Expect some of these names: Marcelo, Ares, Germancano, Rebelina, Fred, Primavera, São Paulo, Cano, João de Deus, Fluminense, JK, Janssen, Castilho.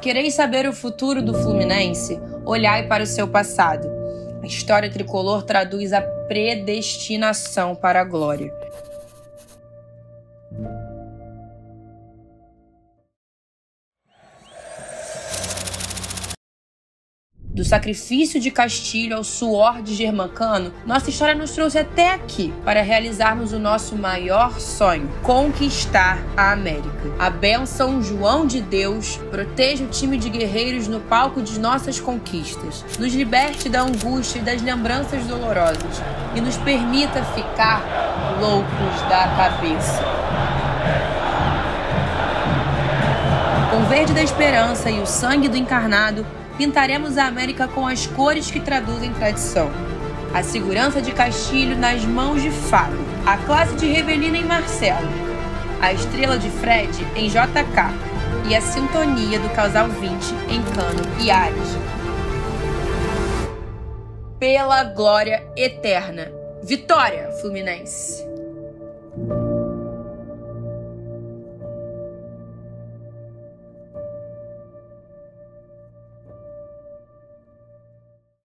quereis saber o futuro do Fluminense, olhai para o seu passado. A história tricolor traduz a predestinação para a glória. Do sacrifício de Castilho ao suor de Germancano, nossa história nos trouxe até aqui para realizarmos o nosso maior sonho, conquistar a América. A bênção João de Deus proteja o time de guerreiros no palco de nossas conquistas, nos liberte da angústia e das lembranças dolorosas e nos permita ficar loucos da cabeça. Com o verde da esperança e o sangue do encarnado, pintaremos a América com as cores que traduzem tradição. A segurança de Castilho nas mãos de Fábio, a classe de Rebelina em Marcelo, a estrela de Fred em JK e a sintonia do casal 20 em Cano e Ares. Pela glória eterna. Vitória, Fluminense!